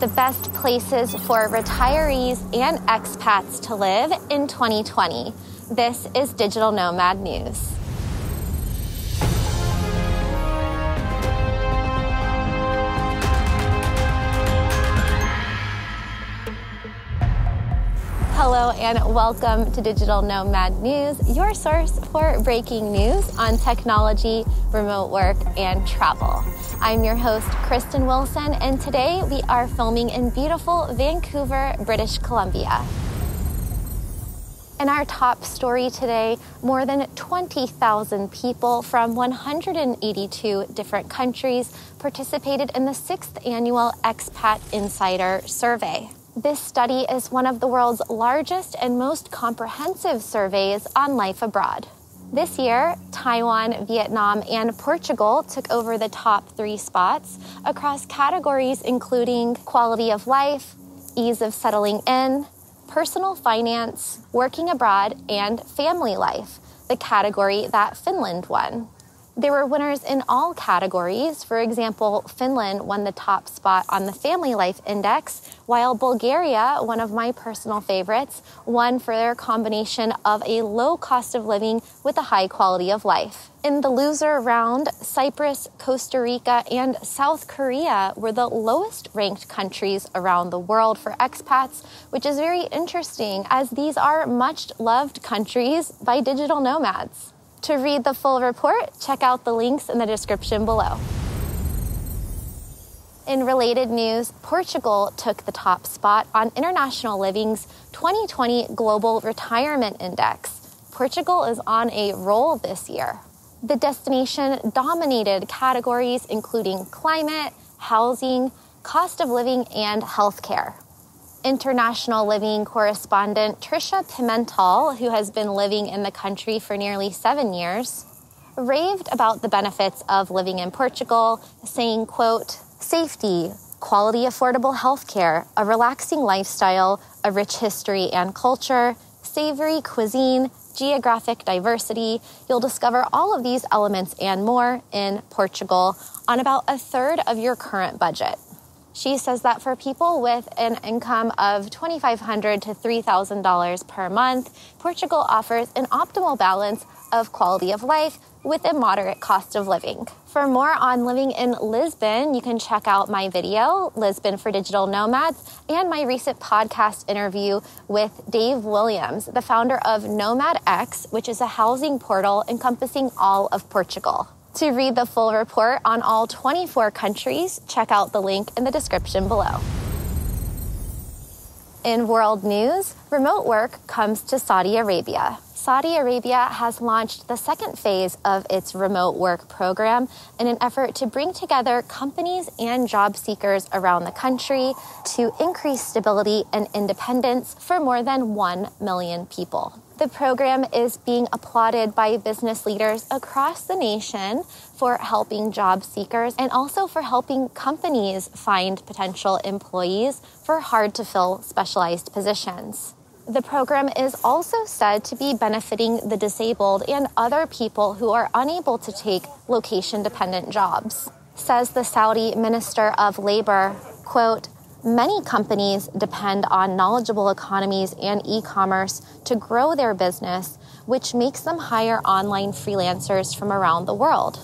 the best places for retirees and expats to live in 2020. This is Digital Nomad News. Hello and welcome to Digital Nomad News, your source for breaking news on technology, remote work, and travel. I'm your host, Kristen Wilson, and today we are filming in beautiful Vancouver, British Columbia. In our top story today, more than 20,000 people from 182 different countries participated in the 6th annual Expat Insider Survey. This study is one of the world's largest and most comprehensive surveys on life abroad. This year, Taiwan, Vietnam, and Portugal took over the top three spots across categories including quality of life, ease of settling in, personal finance, working abroad, and family life, the category that Finland won. There were winners in all categories. For example, Finland won the top spot on the Family Life Index, while Bulgaria, one of my personal favorites, won for their combination of a low cost of living with a high quality of life. In the loser round, Cyprus, Costa Rica, and South Korea were the lowest ranked countries around the world for expats, which is very interesting as these are much loved countries by digital nomads. To read the full report, check out the links in the description below. In related news, Portugal took the top spot on International Living's 2020 Global Retirement Index. Portugal is on a roll this year. The destination dominated categories including climate, housing, cost of living, and healthcare. International Living correspondent Trisha Pimental, who has been living in the country for nearly 7 years, raved about the benefits of living in Portugal, saying, quote, safety, quality affordable healthcare, a relaxing lifestyle, a rich history and culture, savory cuisine, geographic diversity. You'll discover all of these elements and more in Portugal on about a third of your current budget. She says that for people with an income of $2,500 to $3,000 per month, Portugal offers an optimal balance of quality of life with a moderate cost of living. For more on living in Lisbon, you can check out my video, Lisbon for Digital Nomads, and my recent podcast interview with Dave Williams, the founder of NomadX, which is a housing portal encompassing all of Portugal. To read the full report on all 24 countries, check out the link in the description below. In world news, remote work comes to Saudi Arabia. Saudi Arabia has launched the second phase of its remote work program in an effort to bring together companies and job seekers around the country to increase stability and independence for more than 1 million people. The program is being applauded by business leaders across the nation for helping job seekers and also for helping companies find potential employees for hard-to-fill specialized positions. The program is also said to be benefiting the disabled and other people who are unable to take location-dependent jobs. Says the Saudi Minister of Labor, quote, many companies depend on knowledgeable economies and e-commerce to grow their business, which makes them hire online freelancers from around the world.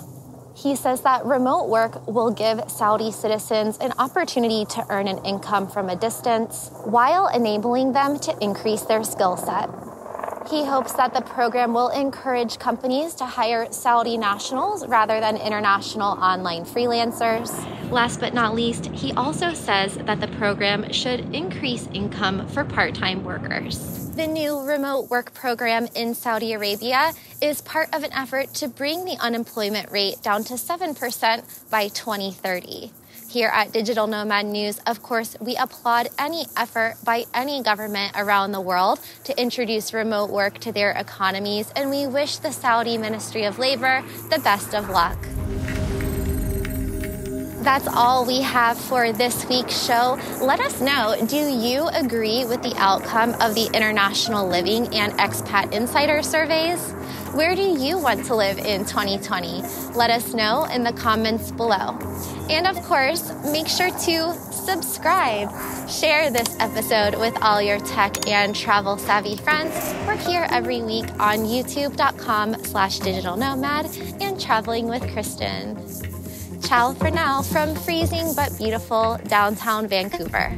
He says that remote work will give Saudi citizens an opportunity to earn an income from a distance while enabling them to increase their skill set. He hopes that the program will encourage companies to hire Saudi nationals rather than international online freelancers. Last but not least, he also says that the program should increase income for part-time workers. The new remote work program in Saudi Arabia is part of an effort to bring the unemployment rate down to 7% by 2030. Here at Digital Nomad News, of course, we applaud any effort by any government around the world to introduce remote work to their economies, and we wish the Saudi Ministry of Labor the best of luck. That's all we have for this week's show. Let us know, do you agree with the outcome of the International Living and Expat Insider surveys? Where do you want to live in 2020? Let us know in the comments below. And of course, make sure to subscribe. Share this episode with all your tech and travel savvy friends. We're here every week on youtube.com/digitalnomad and Traveling with Kristen. Ciao for now from freezing but beautiful downtown Vancouver.